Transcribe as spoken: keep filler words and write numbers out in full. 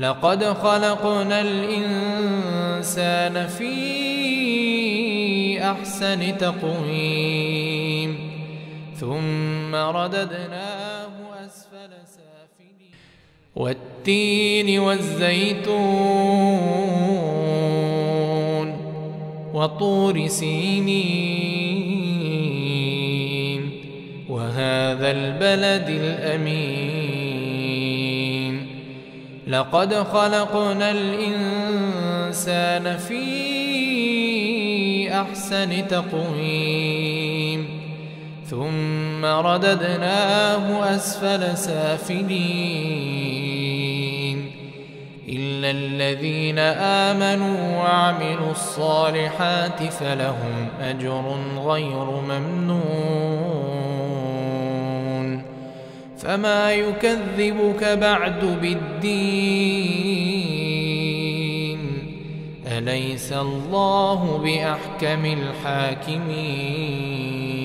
لقد خلقنا الإنسان في أحسن تقويم ثم رددناه أسفل سافلين والتين والزيتون وطور سينين وهذا البلد الأمين لقد خلقنا الإنسان في أحسن تقويم ثم رددناه أسفل سافلين إلا الذين آمنوا وعملوا الصالحات فلهم أجر غير ممنون فما يكذبك بعد بالدين أليس الله بأحكم الحاكمين.